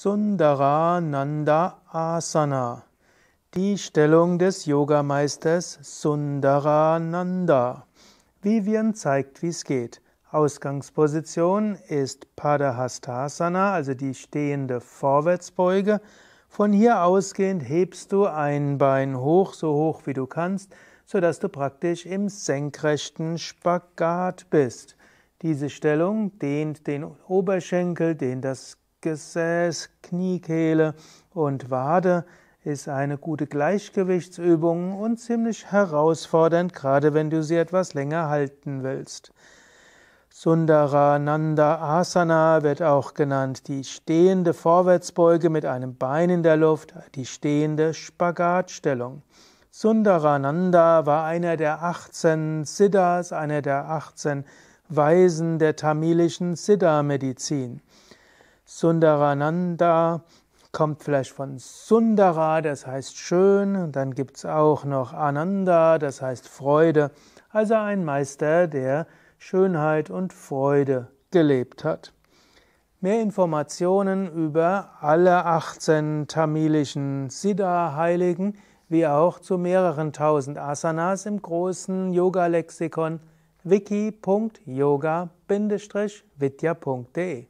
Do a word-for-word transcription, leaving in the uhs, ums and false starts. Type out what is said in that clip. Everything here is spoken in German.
Sundarananda Asana, die Stellung des Yogameisters Sundarananda. Vivian zeigt, wie es geht. Ausgangsposition ist Padahastasana, also die stehende Vorwärtsbeuge. Von hier ausgehend hebst du ein Bein hoch, so hoch wie du kannst, sodass du praktisch im senkrechten Spagat bist. Diese Stellung dehnt den Oberschenkel, dehnt das Gesäß, Kniekehle und Wade, ist eine gute Gleichgewichtsübung und ziemlich herausfordernd, gerade wenn du sie etwas länger halten willst. Sundarananda Asana wird auch genannt die stehende Vorwärtsbeuge mit einem Bein in der Luft, die stehende Spagatstellung. Sundarananda war einer der achtzehn Siddhas, einer der achtzehn Weisen der tamilischen Siddha-Medizin. Sundarananda kommt vielleicht von Sundara, das heißt schön, und dann gibt es auch noch Ananda, das heißt Freude, also ein Meister, der Schönheit und Freude gelebt hat. Mehr Informationen über alle achtzehn tamilischen Siddha-Heiligen, wie auch zu mehreren tausend Asanas im großen Yoga-Lexikon wiki punkt yoga bindestrich vidya punkt de.